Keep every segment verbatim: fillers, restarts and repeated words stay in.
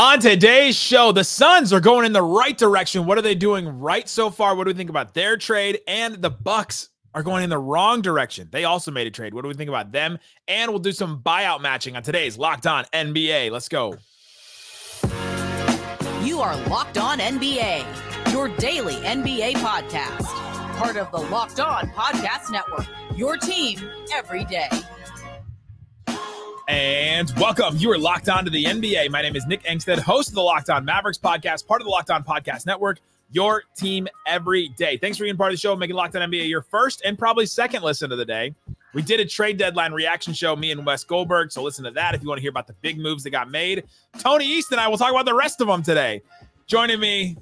On today's show, the Suns are going in the right direction. What are they doing right so far? What do we think about their trade? And the Bucks are going in the wrong direction. They also made a trade. What do we think about them? And we'll do some buyout matching on today's Locked On N B A. Let's go. You are Locked On N B A, your daily N B A podcast. Part of the Locked On Podcast Network, your team every day. And welcome. You are locked on to the N B A. My name is Nick Angstadt, host of the Locked On Mavericks podcast, part of the Locked On Podcast Network, your team every day. Thanks for being part of the show, making Locked On N B A your first and probably second listen of the day. We did a trade deadline reaction show, me and Wes Goldberg, so listen to that if you want to hear about the big moves that got made. Tony East and I will talk about the rest of them today. Joining me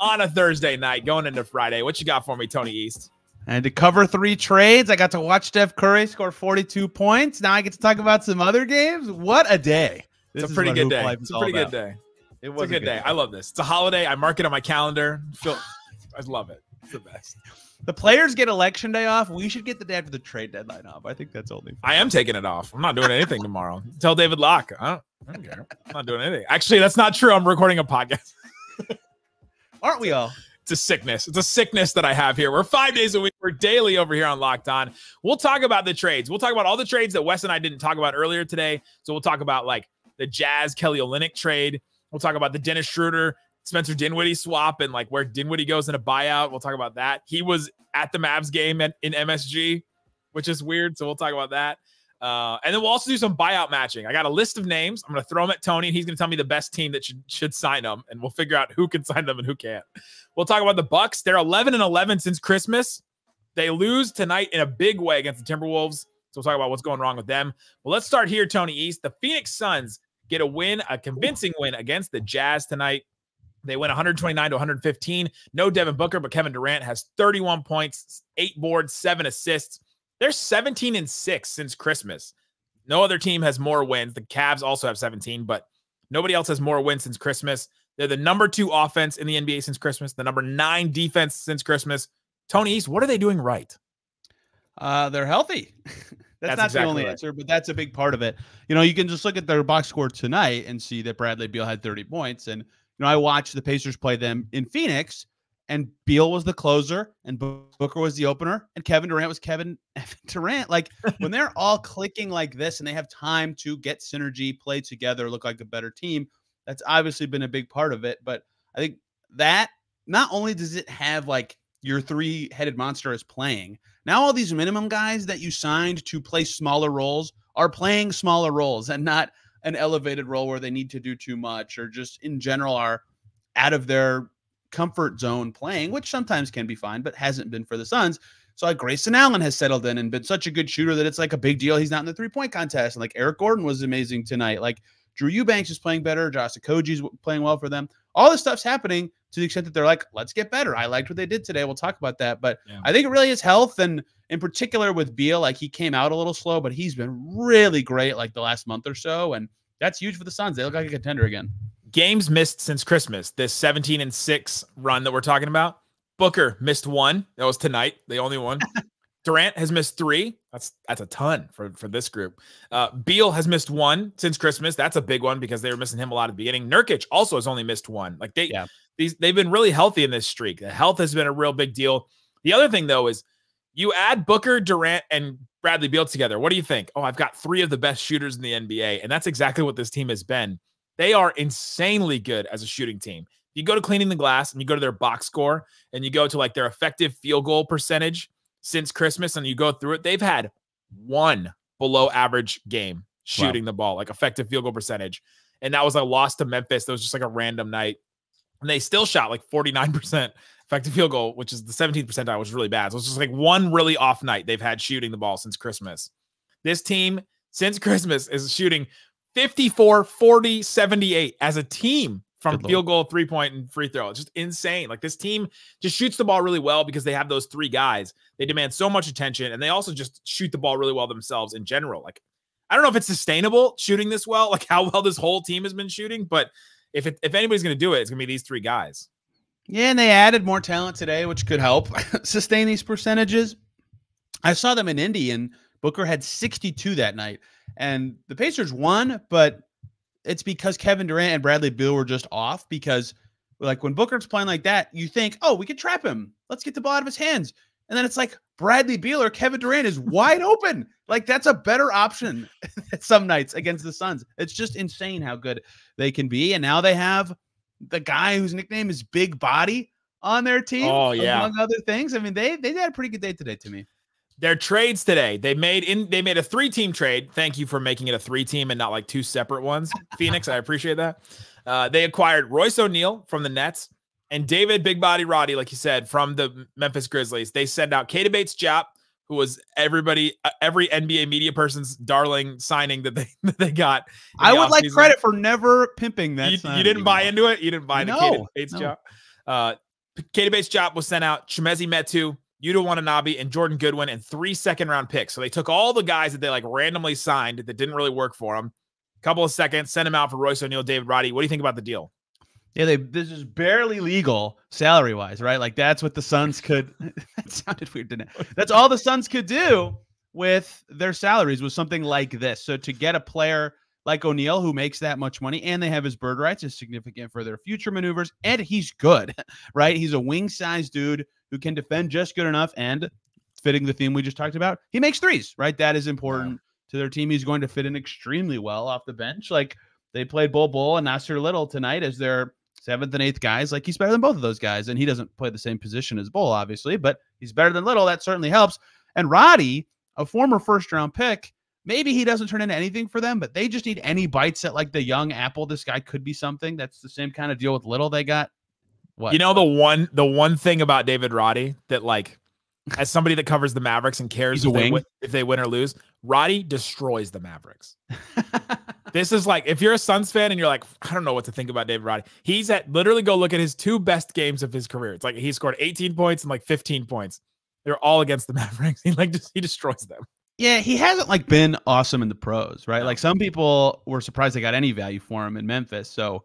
on a Thursday night, going into Friday. What you got for me, Tony East? I had to cover three trades. I got to watch Steph Curry score forty-two points. Now I get to talk about some other games. What a day. This it's a pretty good day. It's a pretty good day. It was a good day. I love this. It's a holiday. I mark it on my calendar. I love it. It's the best. The players get election day off. We should get the day after the trade deadline off. I think that's only fun. I am taking it off. I'm not doing anything tomorrow. Tell David Locke. I don't, I don't care. I'm not doing anything. Actually, that's not true. I'm recording a podcast. Aren't we all? It's a sickness. It's a sickness that I have here. We're five days a week. We're daily over here on Locked On. We'll talk about the trades. We'll talk about all the trades that Wes and I didn't talk about earlier today. So we'll talk about like the Jazz Kelly Olynyk trade. We'll talk about the Dennis Schroeder, Spencer Dinwiddie swap and like where Dinwiddie goes in a buyout. We'll talk about that. He was at the Mavs game in M S G, which is weird. So we'll talk about that. Uh, and then we'll also do some buyout matching. I got a list of names. I'm going to throw them at Tony, and he's going to tell me the best team that should, should sign them, and we'll figure out who can sign them and who can't. We'll talk about the Bucks. They're eleven and eleven since Christmas. They lose tonight in a big way against the Timberwolves, so we'll talk about what's going wrong with them. But let's start here, Tony East. The Phoenix Suns get a win, a convincing win against the Jazz tonight. They went one twenty-nine to one fifteen. No Devin Booker, but Kevin Durant has thirty-one points, eight boards, seven assists. They're seventeen and six since Christmas. No other team has more wins. The Cavs also have seventeen, but nobody else has more wins since Christmas. They're the number two offense in the N B A since Christmas, the number nine defense since Christmas. Tony East, what are they doing right? Uh, they're healthy. That's, that's not exactly the only right. answer, but that's a big part of it. You know, you can just look at their box score tonight and see that Bradley Beal had thirty points. And, you know, I watched the Pacers play them in Phoenix, and Beal was the closer, and Booker was the opener, and Kevin Durant was Kevin Durant. Like, when they're all clicking like this and they have time to get synergy, play together, look like a better team, that's obviously been a big part of it. But I think that not only does it have, like, your three-headed monster is playing, now all these minimum guys that you signed to play smaller roles are playing smaller roles and not an elevated role where they need to do too much or just in general are out of their – comfort zone playing, which sometimes can be fine, but hasn't been for the Suns. So like Grayson Allen has settled in and been such a good shooter that it's like a big deal. He's not in the three-point contest. And like Eric Gordon was amazing tonight. Like Drew Eubanks is playing better. Josh Okoji's playing well for them. All this stuff's happening to the extent that they're like, let's get better. I liked what they did today. We'll talk about that. But yeah. I think it really is health. And in particular with Beal, like he came out a little slow, but he's been really great like the last month or so. And that's huge for the Suns. They look like a contender again. Games missed since Christmas, this seventeen and six run that we're talking about. Booker missed one. That was tonight, the only one. Durant has missed three. That's that's a ton for, for this group. Uh, Beal has missed one since Christmas. That's a big one because they were missing him a lot at the beginning. Nurkic also has only missed one. Like they, yeah. these, they've been really healthy in this streak. The health has been a real big deal. The other thing, though, is you add Booker, Durant, and Bradley Beal together. What do you think? Oh, I've got three of the best shooters in the N B A, and that's exactly what this team has been. They are insanely good as a shooting team. You go to cleaning the glass and you go to their box score and you go to like their effective field goal percentage since Christmas and you go through it. They've had one below average game shooting wow. the ball, like effective field goal percentage. And that was a loss to Memphis. That was just like a random night. And they still shot like forty-nine percent effective field goal, which is the seventeenth percentile, which is really bad. So it's just like one really off night they've had shooting the ball since Christmas. This team since Christmas is shooting fifty-four, forty, seventy-eight as a team from Good field Lord. goal, three point, and free throw. It's just insane. Like this team just shoots the ball really well because they have those three guys. They demand so much attention and they also just shoot the ball really well themselves in general. Like, I don't know if it's sustainable shooting this well, like how well this whole team has been shooting, but if it, if anybody's going to do it, it's going to be these three guys. Yeah. And they added more talent today, which could help sustain these percentages. I saw them in Indy and Booker had sixty-two that night. And the Pacers won, but it's because Kevin Durant and Bradley Beal were just off, because like when Booker's playing like that, you think, oh, we could trap him. Let's get the ball out of his hands. And then it's like Bradley Beal or Kevin Durant is wide open. Like that's a better option some nights against the Suns. It's just insane how good they can be. And now they have the guy whose nickname is Big Body on their team, oh, yeah. among other things. I mean, they they had a pretty good day today to me. Their trades today, they made in they made a three-team trade. Thank you for making it a three-team and not like two separate ones, Phoenix. I appreciate that. Uh, they acquired Royce O'Neal from the Nets and David Big Body Roddy, like you said, from the Memphis Grizzlies. They send out Kade Bates-Jop, who was everybody, uh, every N B A media person's darling signing that they that they got. I the would like credit for never pimping that. You, you didn't buy into it. You didn't buy into no, Kade Bates-Jop. No. Uh, Kade Bates-Jop was sent out. Chimezie Metu, Yuta Watanabe, and Jordan Goodwin, and three second-round picks. So they took all the guys that they like randomly signed that didn't really work for them. Couple of seconds, sent him out for Royce O'Neal, David Roddy. What do you think about the deal? Yeah, they, this is barely legal salary-wise, right? Like that's what the Suns could. That sounded weird, didn't it? That's all the Suns could do with their salaries was something like this. So to get a player like O'Neal, who makes that much money, and they have his bird rights, is significant for their future maneuvers, and he's good, right? He's a wing-sized dude who can defend just good enough, and fitting the theme we just talked about, he makes threes, right? That is important yeah. to their team. He's going to fit in extremely well off the bench. Like, they played Bol Bol and Nasir Little tonight as their seventh and eighth guys. Like, he's better than both of those guys, and he doesn't play the same position as Bol, obviously, but he's better than Little. That certainly helps. And Roddy, a former first-round pick, maybe he doesn't turn into anything for them, but they just need any bites at like the young apple. This guy could be something. That's the same kind of deal with Little they got. What? You know, the one the one thing about David Roddy that, like, as somebody that covers the Mavericks and cares if they, win, if they win or lose, Roddy destroys the Mavericks. This is like, if you're a Suns fan and you're like, I don't know what to think about David Roddy. He's at, literally go look at his two best games of his career. It's like he scored eighteen points and like fifteen points. They're all against the Mavericks. He like just, he destroys them. Yeah, he hasn't like been awesome in the pros, right? Like some people were surprised they got any value for him in Memphis. So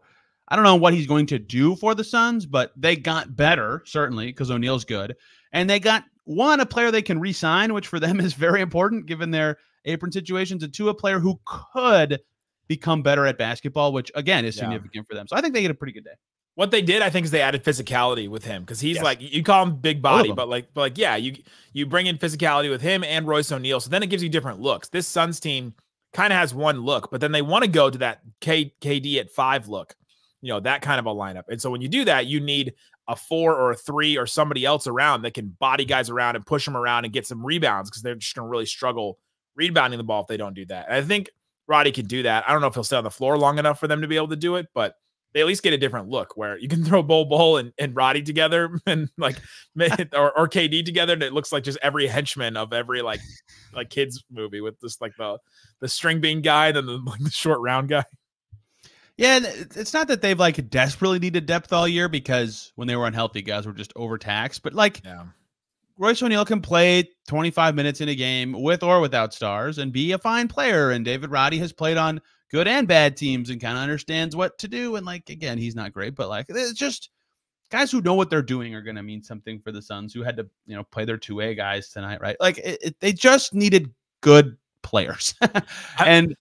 I don't know what he's going to do for the Suns, but they got better, certainly, because O'Neal's good. And they got, one, a player they can re-sign, which for them is very important given their apron situations, and two, a player who could become better at basketball, which, again, is significant yeah. for them. So I think they get a pretty good day. What they did, I think, is they added physicality with him, because he's yes. like, you call him Big Body, but like, but like, yeah, you you bring in physicality with him and Royce O'Neal. So then it gives you different looks. This Suns team kind of has one look, but then they want to go to that K, KD at five look, you know, that kind of a lineup. And so when you do that, you need a four or a three or somebody else around that can body guys around and push them around and get some rebounds, because they're just going to really struggle rebounding the ball if they don't do that. And I think Roddy can do that. I don't know if he'll stay on the floor long enough for them to be able to do it, but they at least get a different look where you can throw Bol Bol and, and Roddy together and like or, or K D together, and it looks like just every henchman of every like like kids movie with just like the the string bean guy, then the, like, the short round guy. Yeah, and it's not that they've like desperately needed depth all year, because when they were unhealthy, guys were just overtaxed. But like yeah. Royce O'Neal can play twenty-five minutes in a game with or without stars and be a fine player. And David Roddy has played on good and bad teams and kind of understands what to do. And like, again, he's not great, but like, it's just guys who know what they're doing are going to mean something for the Suns, who had to, you know, play their two A guys tonight, right? Like it, it, they just needed good players and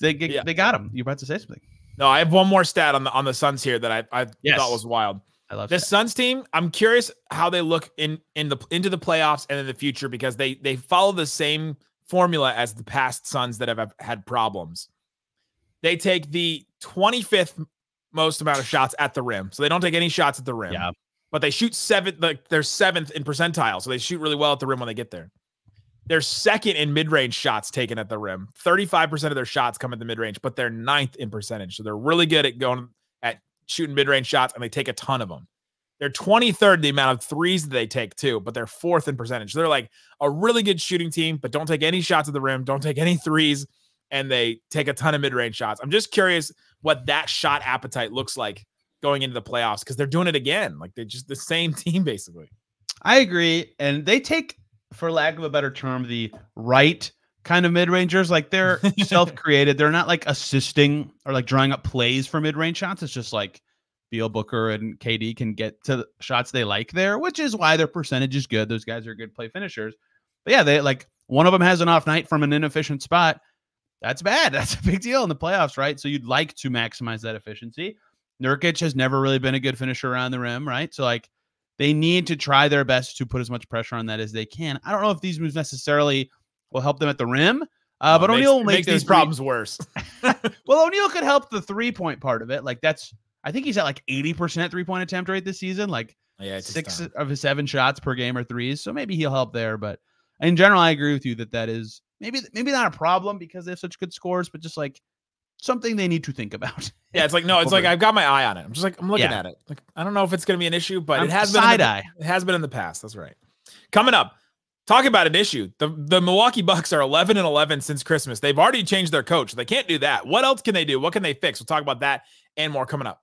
they yeah. they got them. You're about to say something. No, I have one more stat on the, on the Suns here that I, I yes. thought was wild. I love this Suns team. I'm curious how they look in, in the, into the playoffs and in the future, because they, they follow the same formula as the past Suns that have had problems. They take the twenty-fifth most amount of shots at the rim. So they don't take any shots at the rim, yeah. but they shoot seven, like they're seventh in percentile. So they shoot really well at the rim when they get there. They're second in mid-range shots taken at the rim. thirty-five percent of their shots come at the mid-range, but they're ninth in percentage. So they're really good at going at shooting mid-range shots, and they take a ton of them. They're twenty-third the amount of threes that they take too, but they're fourth in percentage. So they're like a really good shooting team, but don't take any shots at the rim, don't take any threes, and they take a ton of mid-range shots. I'm just curious what that shot appetite looks like going into the playoffs, because they're doing it again. Like, they're just the same team, basically. I agree. And they take, for lack of a better term, the right kind of mid-rangers. Like, they're self-created. They're not like assisting or like drawing up plays for mid-range shots. It's just like Beal, Booker, and K D can get to the shots they like there, which is why their percentage is good. Those guys are good play finishers. But yeah, they like, one of them has an off night from an inefficient spot. That's bad. That's a big deal in the playoffs, right? So you'd like to maximize that efficiency. Nurkic has never really been a good finisher around the rim, right? So, like, they need to try their best to put as much pressure on that as they can. I don't know if these moves necessarily will help them at the rim, uh, but O'Neal will make these problems worse. Well, O'Neal could help the three-point part of it. Like, that's, I think he's at like eighty percent three-point attempt rate this season. Like, yeah, six of his seven shots per game are threes. So maybe he'll help there. But in general, I agree with you that that is maybe maybe not a problem because they have such good scores, but just like something they need to think about. Yeah, it's like, no, it's Over. like I've got my eye on it. I'm just like, I'm looking yeah. at it. Like, I don't know if it's going to be an issue, but I'm it has side been. Eye. The, it has been in the past. That's right. Coming up, talking about an issue. The the Milwaukee Bucks are eleven and eleven since Christmas. They've already changed their coach. They can't do that. What else can they do? What can they fix? We'll talk about that and more coming up.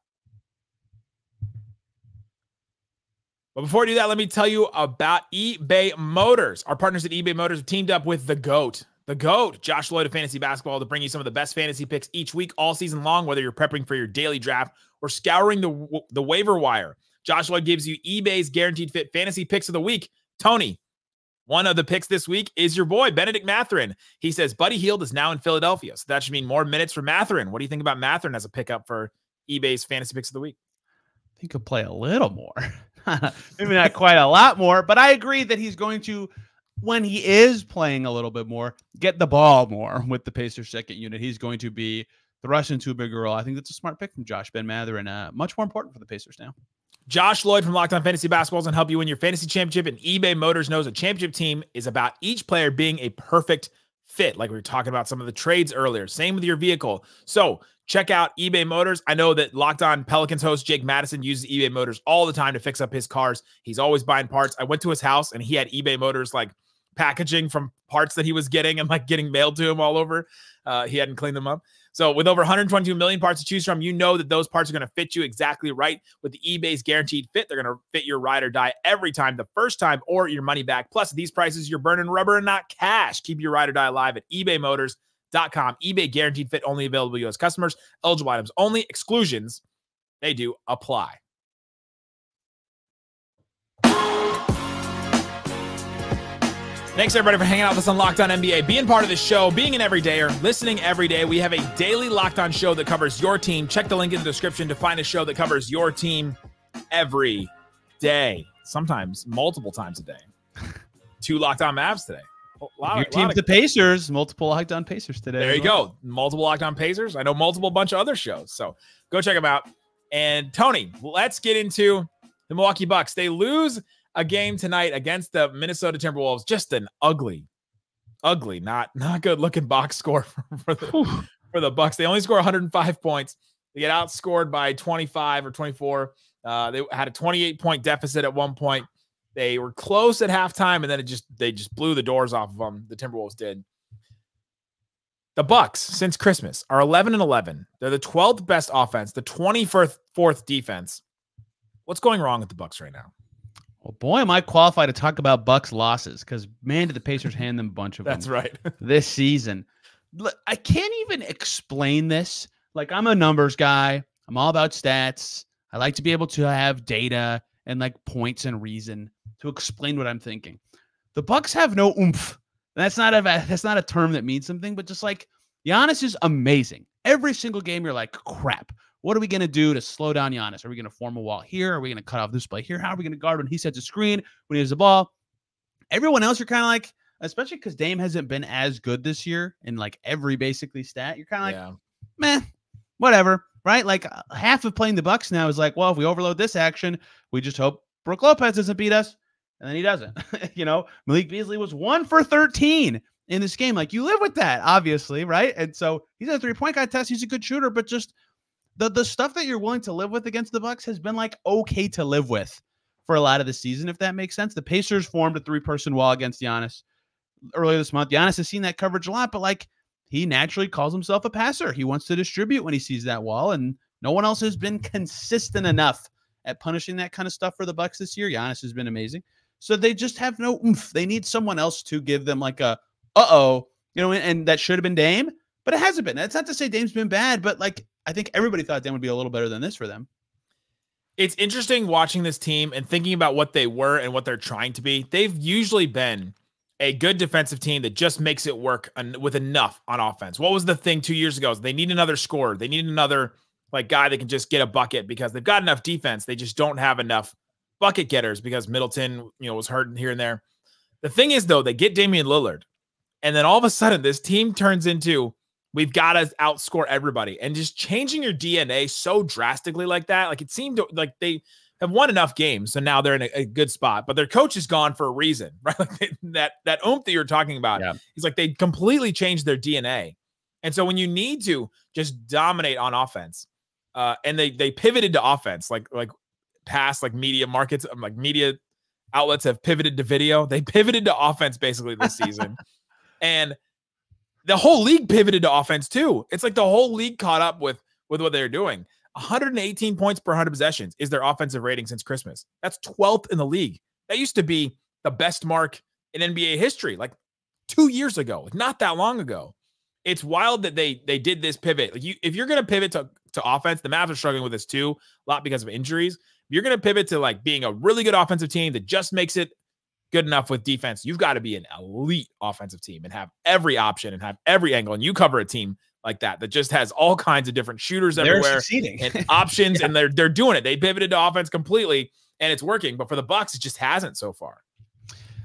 But before I do that, let me tell you about eBay Motors. Our partners at eBay Motors have teamed up with the GOAT. The GOAT, Josh Lloyd of Fantasy Basketball, to bring you some of the best fantasy picks each week, all season long, whether you're prepping for your daily draft or scouring the, the waiver wire. Josh Lloyd gives you eBay's guaranteed fit fantasy picks of the week. Tony, one of the picks this week is your boy, Benedict Mathurin. He says Buddy Hield is now in Philadelphia, so that should mean more minutes for Mathurin. What do you think about Mathurin as a pickup for eBay's fantasy picks of the week? I think he'll play a little more. Maybe not quite a lot more, but I agree that he's going to, when he is playing a little bit more, get the ball more with the Pacers second unit. He's going to be the rush into a bigger role. I think that's a smart pick from Josh Ben Mather, and uh, much more important for the Pacers now. Josh Lloyd from Locked On Fantasy Basketball is going to help you win your fantasy championship, and eBay Motors knows a championship team is about each player being a perfect fit, like we were talking about some of the trades earlier. Same with your vehicle. So check out eBay Motors. I know that Locked On Pelicans host Jake Madison uses eBay Motors all the time to fix up his cars. He's always buying parts. I went to his house, and he had eBay Motors, like, packaging from parts that he was getting and, like, getting mailed to him all over. Uh, he hadn't cleaned them up. So with over one hundred twenty-two million parts to choose from, you know that those parts are going to fit you exactly right with the eBay's guaranteed fit. They're going to fit your ride or die every time, the first time, or your money back. Plus, at these prices, you're burning rubber and not cash. Keep your ride or die alive at ebay motors dot com. eBay guaranteed fit only available to U S customers. Eligible items only. Exclusions, they do apply. Thanks, everybody, for hanging out with us on Locked On N B A, being part of the show, being an everydayer, listening every day. We have a daily Locked On show that covers your team. Check the link in the description to find a show that covers your team every day, sometimes multiple times a day. Two Locked On Mavs today. A lot, your team's the Pacers, multiple Locked On Pacers today. There you well. go. Multiple Locked On Pacers. I know multiple bunch of other shows, so go check them out. And, Tony, let's get into the Milwaukee Bucks. They lose a game tonight against the Minnesota Timberwolves. Just an ugly, ugly, not not good looking box score for, for, the, for the Bucks. They only score one hundred five points. They get outscored by twenty-five or twenty-four. Uh, they had a twenty-eight point deficit at one point. They were close at halftime, and then it just they just blew the doors off of them. The Timberwolves did. The Bucks, since Christmas, are eleven and eleven. They're the twelfth best offense, the twenty-fourth defense. What's going wrong with the Bucks right now? Well, boy, am I qualified to talk about Bucks losses, because, man, did the Pacers hand them a bunch of That's them right. this season. Look, I can't even explain this. Like, I'm a numbers guy. I'm all about stats. I like to be able to have data and, like, points and reason to explain what I'm thinking. The Bucks have no oomph. That's not a that's not a term that means something, but just, like, Giannis is amazing. Every single game, you're like, crap. What are we going to do to slow down Giannis? Are we going to form a wall here? Are we going to cut off this play here? How are we going to guard when he sets a screen, when he has the ball? Everyone else, you're kind of like, especially because Dame hasn't been as good this year in, like, every basically stat, you're kind of yeah. like, meh, whatever, right? Like, half of playing the Bucks now is like, well, if we overload this action, we just hope Brook Lopez doesn't beat us, and then he doesn't. You know, Malik Beasley was one for thirteen in this game. Like, you live with that, obviously, right? And so he's a three-point contest. He's a good shooter, but just The the stuff that you're willing to live with against the Bucks has been, like, okay to live with for a lot of the season, if that makes sense. The Pacers formed a three-person wall against Giannis earlier this month. Giannis has seen that coverage a lot, but, like, he naturally calls himself a passer. He wants to distribute when he sees that wall, and no one else has been consistent enough at punishing that kind of stuff for the Bucks this year. Giannis has been amazing. So they just have no oomph. They need someone else to give them, like, a uh-oh, you know, and, and that should have been Dame, but it hasn't been. That's not to say Dame's been bad, but, like, I think everybody thought Dame would be a little better than this for them. It's interesting watching this team and thinking about what they were and what they're trying to be. They've usually been a good defensive team that just makes it work en- with enough on offense. What was the thing two years ago? They need another scorer. They need another like guy that can just get a bucket because they've got enough defense. They just don't have enough bucket getters because Middleton, you know, was hurt here and there. The thing is, though, they get Damian Lillard, and then all of a sudden this team turns into we've got to outscore everybody. And just changing your D N A so drastically like that, like it seemed like they have won enough games, so now they're in a, a good spot. But their coach is gone for a reason, right? Like they, that that oomph that you're talking about, yeah. It's like they completely changed their D N A. And so when you need to just dominate on offense, uh, and they they pivoted to offense, like like past like media markets, like media outlets have pivoted to video. They pivoted to offense basically this season, and the whole league pivoted to offense too. It's like the whole league caught up with, with what they're doing. one hundred eighteen points per one hundred possessions is their offensive rating since Christmas. That's twelfth in the league. That used to be the best mark in N B A history, like two years ago, like not that long ago. It's wild that they they did this pivot. Like you, if you're going to pivot to, to offense, the Mavs are struggling with this too, a lot because of injuries. If you're going to pivot to like being a really good offensive team that just makes it good enough with defense, you've got to be an elite offensive team and have every option and have every angle. And you cover a team like that that just has all kinds of different shooters they're everywhere succeeding. And options, yeah. And they're they're doing it. They pivoted to offense completely, and it's working. But for the Bucks, it just hasn't so far.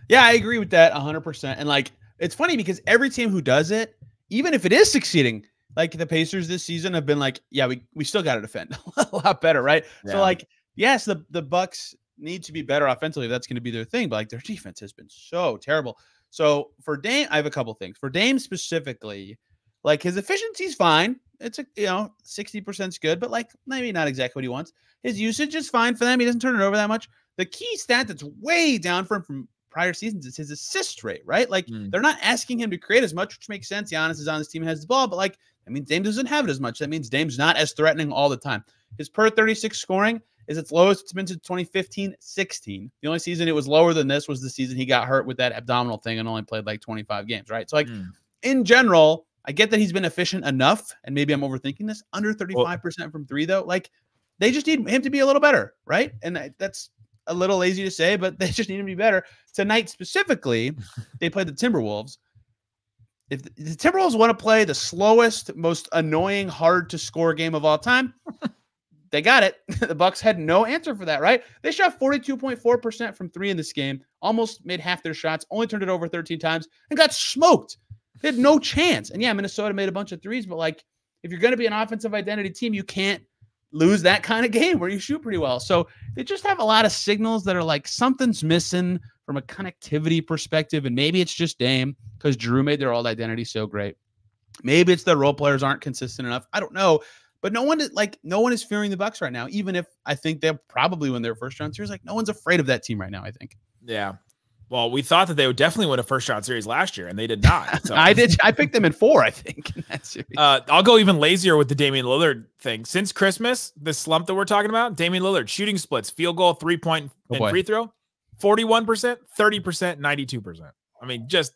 Yeah, I agree with that one hundred percent. And like, it's funny because every team who does it, even if it is succeeding, like the Pacers this season have been like, yeah, we we still got to defend a lot better, right? Yeah. So like, yes, the the Bucks need to be better offensively. That's going to be their thing, but like their defense has been so terrible. So for Dame, I have a couple things for Dame specifically. Like his efficiency is fine. It's a, you know, sixty percent is good, but like maybe not exactly what he wants. His usage is fine for them. He doesn't turn it over that much. The key stat that's way down from, from prior seasons is his assist rate, right? Like mm. they're not asking him to create as much, which makes sense. Giannis is on this team, has the ball, but like, I mean, Dame doesn't have it as much. That means Dame's not as threatening all the time. His per thirty-six scoring is its lowest it's been since twenty fifteen sixteen. The only season it was lower than this was the season he got hurt with that abdominal thing and only played like twenty-five games, right? So like mm. in general, I get that he's been efficient enough, and maybe I'm overthinking this, under thirty-five percent well, from three though. Like they just need him to be a little better, right? And I, that's a little lazy to say, but they just need him to be better. Tonight specifically, they played the Timberwolves. If the, the Timberwolves want to play the slowest, most annoying, hard to score game of all time, they got it. The Bucks had no answer for that, right? They shot forty-two point four percent from three in this game, almost made half their shots, only turned it over thirteen times, and got smoked. They had no chance. And yeah, Minnesota made a bunch of threes, but like if you're going to be an offensive identity team, you can't lose that kind of game where you shoot pretty well. So they just have a lot of signals that are like something's missing from a connectivity perspective. And maybe it's just Dame because Drew made their old identity so great. Maybe it's their role players aren't consistent enough. I don't know. But no one is like no one is fearing the Bucks right now, even if I think they'll probably win their first round series. Like no one's afraid of that team right now, I think. Yeah. Well, we thought that they would definitely win a first round series last year, and they did not. So. I did. I picked them in four, I think, in that series. Uh, I'll go even lazier with the Damian Lillard thing. Since Christmas, the slump that we're talking about, Damian Lillard, shooting splits, field goal, three-point, oh and boy. Free throw, forty-one percent, thirty percent, ninety-two percent. I mean, just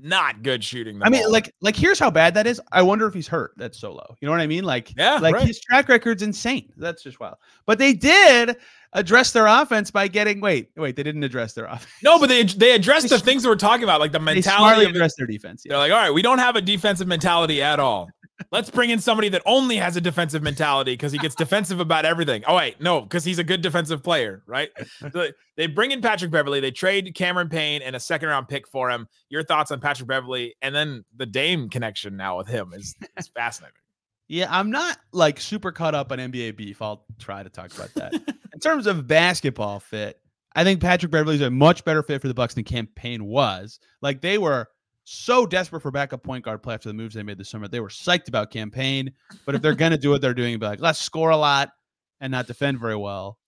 not good shooting. I mean, ball. like, like here's how bad that is. I wonder if he's hurt. That's so low. You know what I mean? Like, yeah, like right. His track record's insane. That's just wild. But they did address their offense by getting wait wait they didn't address their offense. No, but they they addressed the things that we're talking about, like the mentality. They addressed their defense. Yeah. They're like, all right, we don't have a defensive mentality at all. Let's bring in somebody that only has a defensive mentality because he gets defensive about everything. Oh wait, no, because he's a good defensive player, right? So they bring in Patrick Beverley. They trade Cameron Payne and a second round pick for him. Your thoughts on Patrick Beverley and then the Dame connection now with him is, is fascinating. Yeah, I'm not like super caught up on N B A beef. I'll try to talk about that. In terms of basketball fit, I think Patrick Beverley is a much better fit for the Bucks than campaign was. Like they were so desperate for backup point guard play after the moves they made this summer. They were psyched about campaign, but if they're going to do what they're doing, be like, let's score a lot and not defend very well.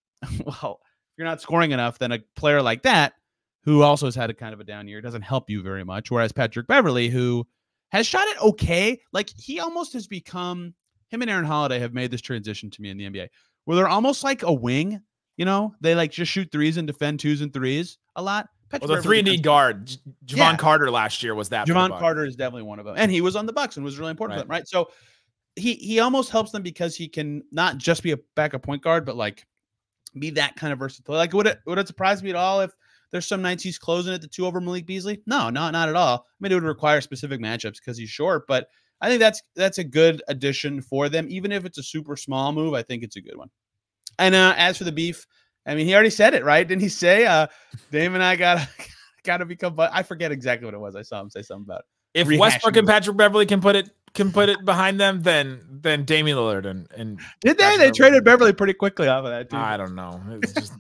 Well, if you're not scoring enough, then a player like that, who also has had a kind of a down year, doesn't help you very much. Whereas Patrick Beverley, who has shot it okay. Like he almost has become, him and Aaron Holiday have made this transition to me in the N B A where they're almost like a wing, you know, they like just shoot threes and defend twos and threes a lot. Patrick well, the three and D guard, Javon yeah. Carter last year was that. Javon Carter is definitely one of them. And he was on the Bucks and was really important right. to them, right? So he, he almost helps them because he can not just be a backup point guard, but like be that kind of versatile. Like would it, would it surprise me at all if There's some nights he's closing at the two over Malik Beasley. No, not, not at all. I mean, it would require specific matchups because he's short, but I think that's that's a good addition for them. Even if it's a super small move, I think it's a good one. And uh, as for the beef, I mean, he already said it, right? Didn't he say, uh, Dame and I got got to become, but I forget exactly what it was. I saw him say something about it. If Westbrook and Patrick Beverley can put it can put it behind them, then then Damian Lillard and and did they Patrick they Beverley. traded Beverley pretty quickly off of that too. I don't know. It's just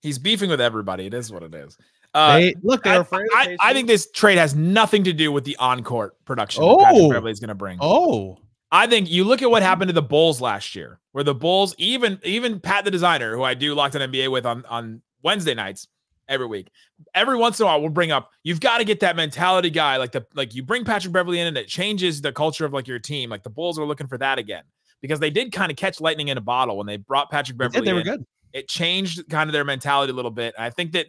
he's beefing with everybody. It is what it is. Uh, they, look, they're afraid. I, I, I think this trade has nothing to do with the on-court production. Oh, Patrick Beverley's going to bring. Oh, I think you look at what happened to the Bulls last year, where the Bulls, even even Pat the Designer, who I do Locked On N B A with on on Wednesday nights every week, every once in a while we'll bring up, you've got to get that mentality guy, like the like you bring Patrick Beverley in and it changes the culture of like your team. Like the Bulls are looking for that again because they did kind of catch lightning in a bottle when they brought Patrick Beverley. They, did, they in. were good. It changed kind of their mentality a little bit. I think that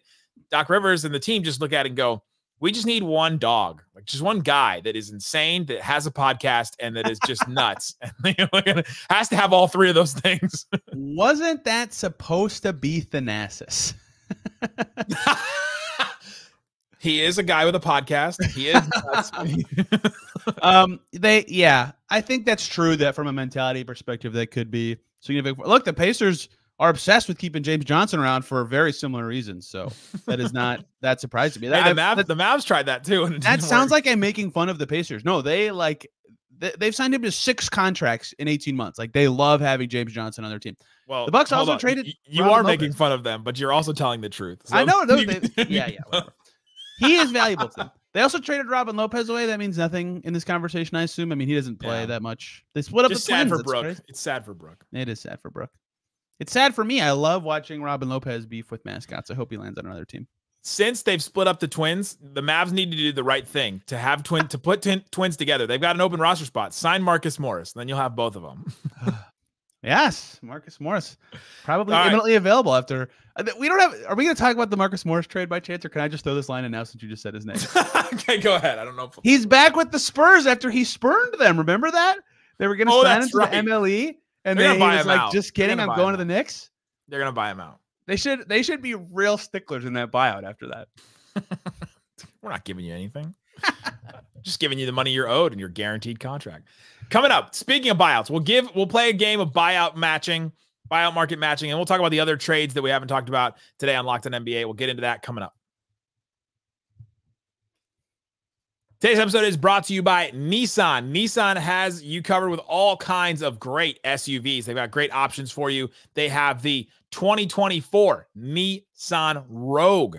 Doc Rivers and the team just look at it and go, we just need one dog, like just one guy that is insane, that has a podcast, and that is just nuts. And it has to have all three of those things. Wasn't that supposed to be Thanasis? He is a guy with a podcast. He is nuts. um, they, yeah, I think that's true that from a mentality perspective, that could be significant. Look, the Pacers are obsessed with keeping James Johnson around for very similar reasons. So that is not that surprising to me. That, hey, the, Mavs, that, the Mavs tried that too. And that sounds work. like I'm making fun of the Pacers. No, they like they, they've signed him to six contracts in eighteen months. Like they love having James Johnson on their team. Well, the Bucks also on. traded. You, you are Robin Lopez. making fun of them, but you're also telling the truth. So. I know. Those, they, yeah. Yeah. Whatever. He is valuable to them. They also traded Robin Lopez away. That means nothing in this conversation, I assume. I mean, he doesn't play yeah. that much. They split up Just the plans. Sad for Brooke. It's sad for Brooke. It is sad for Brooke. It's sad for me. I love watching Robin Lopez beef with mascots. I hope he lands on another team. Since they've split up the Twins, the Mavs need to do the right thing to have twin to put twin, Twins together. They've got an open roster spot. Sign Marcus Morris, and then you'll have both of them. Yes, Marcus Morris, probably right. imminently available after. We don't have. Are we going to talk about the Marcus Morris trade by chance, or can I just throw this line in now since you just said his name? Okay, go ahead. I don't know. If He's back with the Spurs after he spurned them. Remember that they were going to oh, sign him to right. the M L E. And then he was like, out. just kidding, I'm going to the Knicks. They're going to buy him out. They should They should be real sticklers in that buyout after that. We're not giving you anything. Just giving you the money you're owed and your guaranteed contract. Coming up, speaking of buyouts, we'll give we'll play a game of buyout matching, buyout market matching, and we'll talk about the other trades that we haven't talked about today on Locked On N B A. We'll get into that coming up. Today's episode is brought to you by Nissan. Nissan has you covered with all kinds of great S U Vs. They've got great options for you. They have the twenty twenty-four Nissan Rogue.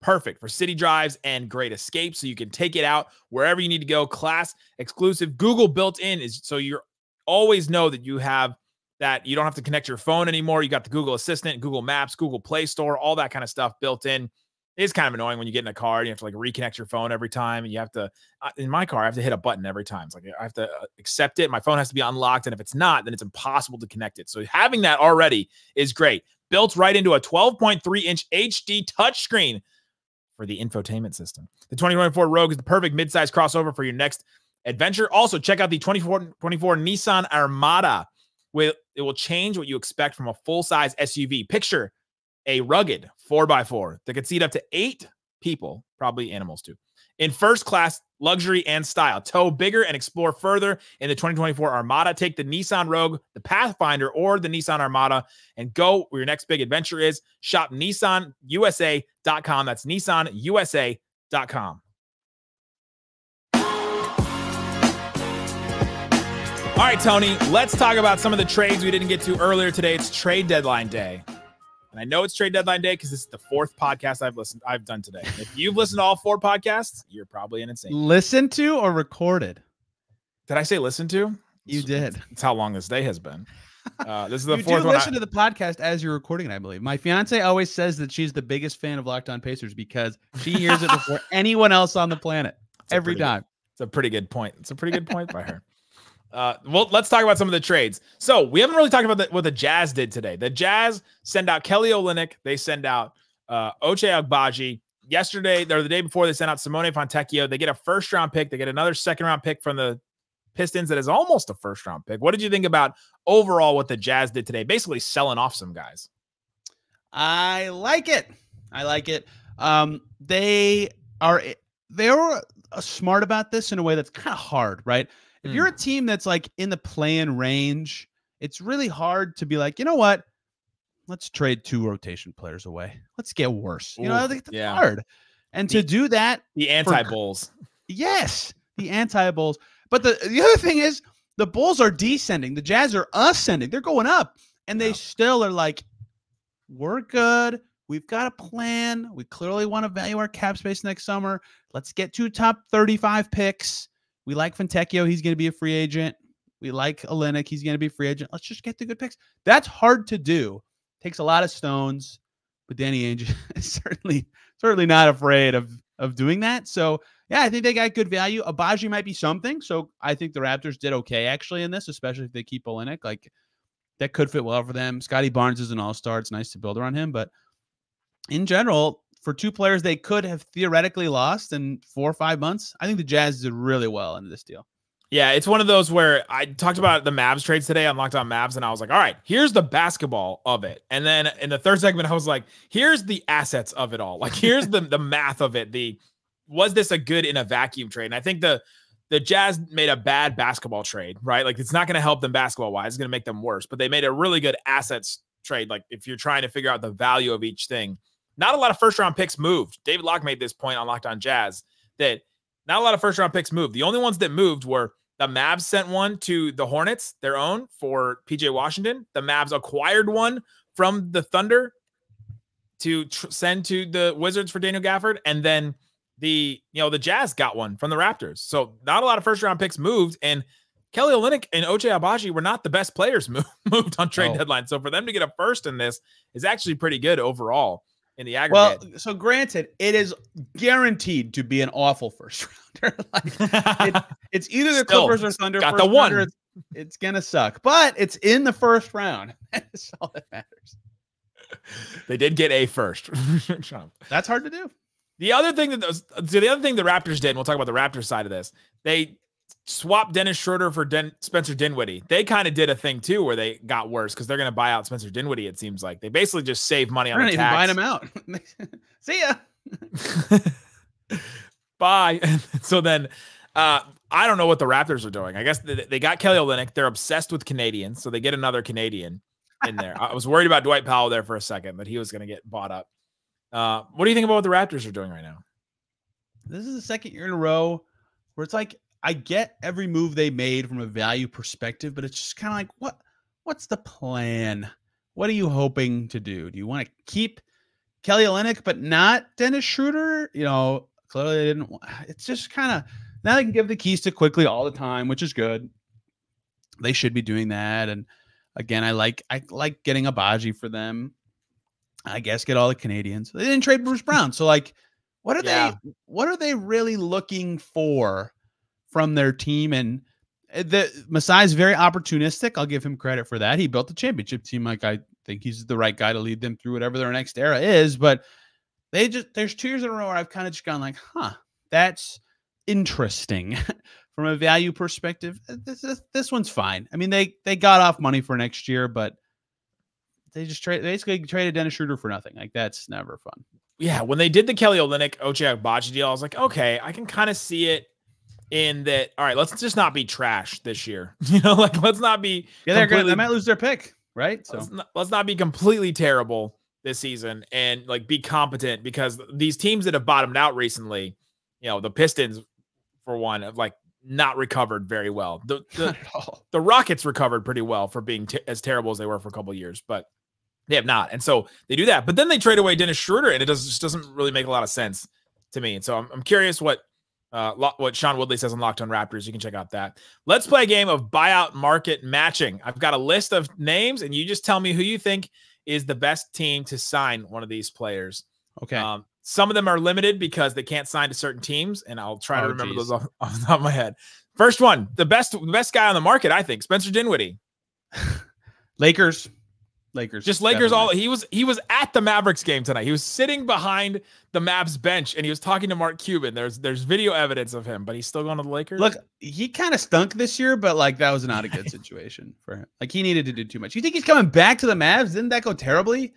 Perfect for city drives and great escapes, so you can take it out wherever you need to go. Class exclusive. Google built-in is so you always know that you have that. You don't have to connect your phone anymore. You got the Google Assistant, Google Maps, Google Play Store, all that kind of stuff built in. It's kind of annoying when you get in a car and you have to like reconnect your phone every time. And you have to, in my car, I have to hit a button every time. It's like, I have to accept it. My phone has to be unlocked. And if it's not, then it's impossible to connect it. So having that already is great. Built right into a twelve point three inch H D touchscreen for the infotainment system. The twenty twenty-four Rogue is the perfect midsize crossover for your next adventure. Also check out the twenty twenty-four Nissan Armada. It will change what you expect from a full-size S U V. Picture a rugged four by four that could seat up to eight people, probably animals too, in first class luxury and style. Tow bigger and explore further in the twenty twenty-four Armada. Take the Nissan Rogue, the Pathfinder, or the Nissan Armada and go where your next big adventure is. Shop Nissan U S A dot com. That's Nissan U S A dot com. All right, Tony, let's talk about some of the trades we didn't get to earlier today. It's trade deadline day. And I know it's trade deadline day because this is the fourth podcast I've listened, I've done today. And if you've listened to all four podcasts, you're probably an insane. Listened to or recorded? Did I say listen to? You did. That's how long this day has been. Uh, this is the you fourth do one. Listen I to the podcast as you're recording it, I believe. My fiance always says that she's the biggest fan of Locked On Pacers because she hears it before anyone else on the planet. That's every time. It's a pretty good point. It's a pretty good point by her. Uh, well, let's talk about some of the trades. So we haven't really talked about the, what the Jazz did today. The Jazz send out Kelly Olynyk. They send out uh, Ochai Agbaji. Yesterday, or the day before, they sent out Simone Fontecchio. They get a first-round pick. They get another second-round pick from the Pistons that is almost a first-round pick. What did you think about overall what the Jazz did today? Basically selling off some guys. I like it. I like it. Um, they are they are smart about this in a way that's kind of hard, right? If mm. you're a team that's like in the play-in range, it's really hard to be like, you know what? Let's trade two rotation players away. Let's get worse. You Ooh, know, that's yeah. hard. And the, to do that, the anti-Bulls. Yes, the anti-Bulls. But the the other thing is, the Bulls are descending. The Jazz are ascending. They're going up, and they wow. still are like, we're good. We've got a plan. We clearly want to value our cap space next summer. Let's get two top thirty-five picks. We like Fontecchio. He's going to be a free agent. We like Olynyk. He's going to be a free agent. Let's just get the good picks. That's hard to do. Takes a lot of stones, but Danny Ainge is certainly certainly not afraid of of doing that. So yeah, I think they got good value. Agbaji might be something. So I think the Raptors did okay actually in this, especially if they keep Olynyk. Like that could fit well for them. Scotty Barnes is an all-star. It's nice to build around him, but in general, for two players they could have theoretically lost in four or five months, I think the Jazz did really well in this deal. Yeah, it's one of those where I talked about the Mavs trades today on Locked On Mavs, and I was like, all right, here's the basketball of it. And then in the third segment, I was like, here's the assets of it all. Like, here's the, the math of it. The was this a good in a vacuum trade? And I think the the Jazz made a bad basketball trade, right? Like, it's not going to help them basketball-wise. It's going to make them worse. But they made a really good assets trade. Like, if you're trying to figure out the value of each thing, not a lot of first-round picks moved. David Locke made this point on Locked On Jazz that not a lot of first-round picks moved. The only ones that moved were the Mavs sent one to the Hornets, their own, for P J Washington. The Mavs acquired one from the Thunder to tr send to the Wizards for Daniel Gafford. And then the, you know, the Jazz got one from the Raptors. So not a lot of first-round picks moved. And Kelly Olynyk and Ochai Agbaji were not the best players move moved on trade oh. deadline. So for them to get a first in this is actually pretty good overall in the aggregate. Well, so granted, it is guaranteed to be an awful first rounder. Like, it, it's either the Still, Clippers or Thunder. Got first the one. Rounder, it's, it's gonna suck, but it's in the first round. That's all that matters. They did get a first. That's hard to do. The other thing that those, so the other thing the Raptors did, and we'll talk about the Raptors side of this. They swapped Dennis Schroeder for Den, Spencer Dinwiddie. They kind of did a thing too, where they got worse because they're going to buy out Spencer Dinwiddie. It seems like they basically just save money on the tax. Buying him out. See ya. Bye. So then, uh, I don't know what the Raptors are doing. I guess they, they got Kelly Olynyk. They're obsessed with Canadians, so they get another Canadian in there. I was worried about Dwight Powell there for a second, but he was going to get bought up. Uh, what do you think about what the Raptors are doing right now? This is the second year in a row where it's like, I get every move they made from a value perspective, but it's just kind of like, what, what's the plan? What are you hoping to do? Do you want to keep Kelly Olynyk, but not Dennis Schroeder? You know, clearly they didn't want, it's just kind of, now they can give the keys to Quickly all the time, which is good. They should be doing that. And again, I like, I like getting Agbaji for them. I guess get all the Canadians. They didn't trade Bruce Brown. So like, what are yeah. they, what are they really looking for from their team? And the Masai's very opportunistic. I'll give him credit for that. He built the championship team. Like, I think he's the right guy to lead them through whatever their next era is, but they just, there's two years in a row where I've kind of just gone like, huh, that's interesting from a value perspective. This, this, this one's fine. I mean, they, they got off money for next year, but they just trade, they basically traded Dennis Schroeder for nothing. Like, that's never fun. Yeah. When they did the Kelly Olynyk, Ochai Agbaji deal, I was like, okay, I can kind of see it. In that, all right, let's just not be trash this year. You know, like, let's not be. Yeah, they're gonna, they might lose their pick, right? So let's not, let's not be completely terrible this season and like be competent, because these teams that have bottomed out recently, you know, the Pistons for one, have like not recovered very well. The the, the Rockets recovered pretty well for being t as terrible as they were for a couple of years, but they have not, and so they do that. But then they trade away Dennis Schroeder, and it does, just doesn't really make a lot of sense to me. And so I'm, I'm curious what. Uh, what Sean Woodley says on Locked On Raptors. You can check out that. Let's play a game of buyout market matching. I've got a list of names, and you just tell me who you think is the best team to sign one of these players. Okay. Um, some of them are limited because they can't sign to certain teams, and I'll try oh, to remember geez. those off, off the top of my head. First one, the best, the best guy on the market, I think, Spencer Dinwiddie. Lakers. Lakers. Just Lakers. Definitely. All he was he was at the Mavericks game tonight. He was sitting behind the Mavs bench and he was talking to Mark Cuban. There's there's video evidence of him, but he's still going to the Lakers. Look, he kind of stunk this year, but like that was not a good situation for him. Like he needed to do too much. You think he's coming back to the Mavs? Didn't that go terribly?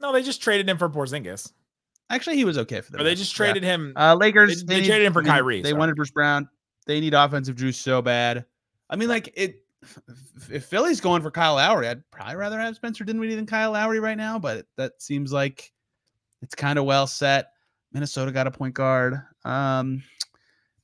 No, they just traded him for Porzingis. Actually, he was okay for them. Or they just traded yeah. him. Uh, Lakers. They, they, they need, traded him for Kyrie. They sorry. wanted Bruce Brown. They need offensive juice so bad. I mean, like, it. If Philly's going for Kyle Lowry, I'd probably rather have Spencer Dinwiddie than Kyle Lowry right now, but that seems like it's kind of well set. Minnesota got a point guard. Um,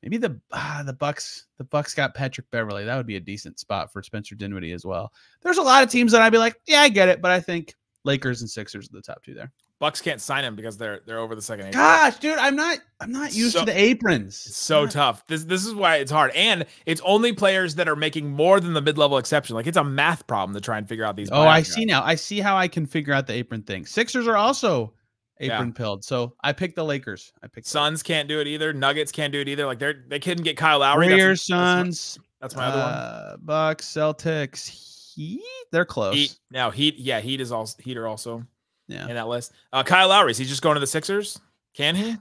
maybe the ah, the Bucks the Bucks got Patrick Beverley. That would be a decent spot for Spencer Dinwiddie as well. There's a lot of teams that I'd be like, yeah, I get it, but I think Lakers and Sixers are the top two there. Bucks can't sign him because they're they're over the second apron. Gosh, dude, I'm not I'm not used so, to the aprons. It's so yeah. tough. This this is why it's hard. And it's only players that are making more than the mid-level exception. Like, it's a math problem to try and figure out these. Oh, I guys. see now. I see how I can figure out the apron thing. Sixers are also apron pilled. Yeah. So I picked the Lakers. I picked Suns can't do it either. Nuggets can't do it either. Like, they're they couldn't get Kyle Lowry. Warriors, Suns. That's my, that's my uh, other one. Bucks, Celtics, Heat. They're close. Heat. Now Heat, yeah, Heat is also Heat are also. Yeah, in that list. Uh, Kyle Lowry, is he just going to the Sixers? Can he?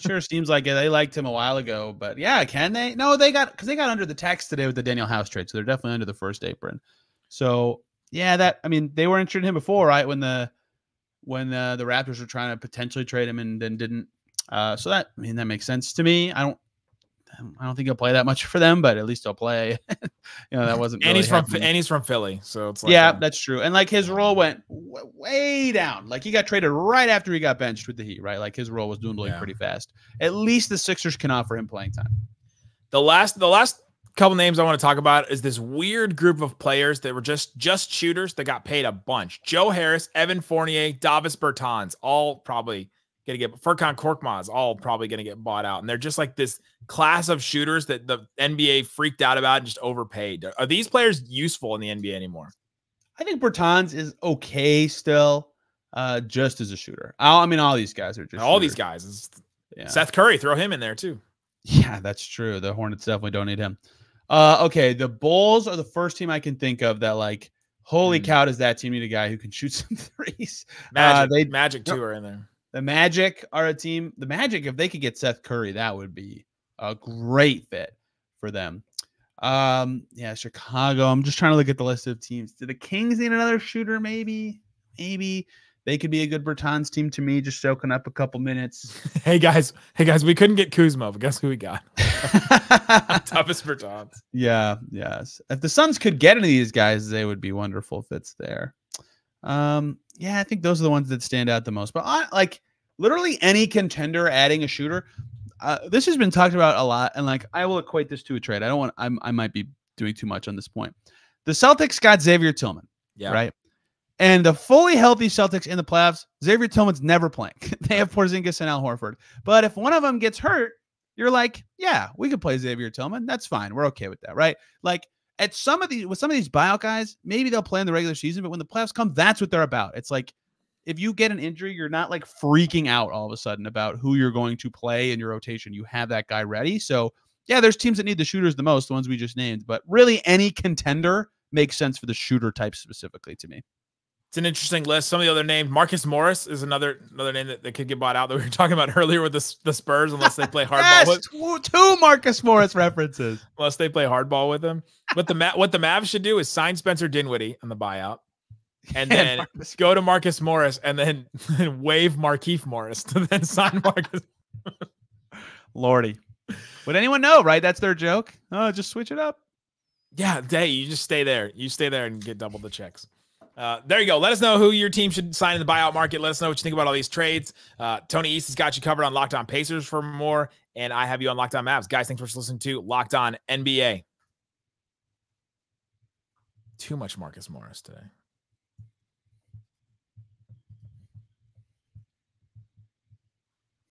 Sure seems like it. They liked him a while ago, but yeah, can they? No, they got because they got under the tax today with the Daniel House trade, so they're definitely under the first apron. So yeah, that I mean, they were interested in him before, right? When the when uh, the Raptors were trying to potentially trade him and then didn't. Uh, so that I mean that makes sense to me. I don't. I don't think he'll play that much for them, but at least he'll play. you know, that wasn't. Really and he's from happening. and he's from Philly, so it's like yeah, a, that's true. And like his role went w way down. Like he got traded right after he got benched with the Heat, right? Like his role was dwindling yeah. pretty fast. At least the Sixers can offer him playing time. The last, the last couple names I want to talk about is this weird group of players that were just just shooters that got paid a bunch. Joe Harris, Evan Fournier, Davis Bertans, all probably. Gonna get Furkan Korkmaz all probably gonna get bought out, and they're just like this class of shooters that the N B A freaked out about and just overpaid. Are these players useful in the N B A anymore? I think Bertans is okay still, uh, just as a shooter. I, I mean, all these guys are just all shooters. these guys. Is, yeah. Seth Curry, throw him in there too. Yeah, that's true. The Hornets definitely don't need him. Uh, okay, the Bulls are the first team I can think of that like, holy mm. cow, does that team need a guy who can shoot some threes? Magic, uh, they Magic too no, are in there. The Magic are a team. The Magic, if they could get Seth Curry, that would be a great fit for them. Um, yeah, Chicago. I'm just trying to look at the list of teams. Do the Kings need another shooter? Maybe. Maybe. They could be a good Bertans team to me, just soaking up a couple minutes. Hey, guys. Hey, guys, we couldn't get Kuzma, but guess who we got? Toughest Bertans. Yeah, yes. If the Suns could get any of these guys, they would be wonderful fits there. Um, yeah, I think those are the ones that stand out the most, but I, like literally any contender adding a shooter, uh, this has been talked about a lot. And like, I will equate this to a trade. I don't want, I'm, I might be doing too much on this point. The Celtics got Xavier Tillman, yeah. right? And the fully healthy Celtics in the playoffs, Xavier Tillman's never playing. They have Porzingis and Al Horford, but if one of them gets hurt, you're like, yeah, we could play Xavier Tillman. That's fine. We're okay with that. Right? Like, At some of these, with some of these buyout guys, maybe they'll play in the regular season, but when the playoffs come, that's what they're about. It's like if you get an injury, you're not like freaking out all of a sudden about who you're going to play in your rotation. You have that guy ready. So, yeah, there's teams that need the shooters the most, the ones we just named, but really any contender makes sense for the shooter type specifically to me. It's an interesting list. Some of the other names, Marcus Morris is another another name that, that could get bought out that we were talking about earlier with the, the Spurs, unless they play hardball. Yes, with two Marcus Morris references. Unless they play hardball with him. But the what the Mavs should do is sign Spencer Dinwiddie on the buyout, and then Marcus. go to Marcus Morris, and then waive Markieff Morris to then sign Marcus. Lordy, would anyone know? Right, that's their joke. Oh, just switch it up. Yeah, day you just stay there. You stay there and get double the checks. Uh, there you go. Let us know who your team should sign in the buyout market. Let us know what you think about all these trades. Uh, Tony East has got you covered on Locked On Pacers for more, and I have you on Locked On Mavs. Guys, thanks for listening to Locked On N B A. Too much Marcus Morris today.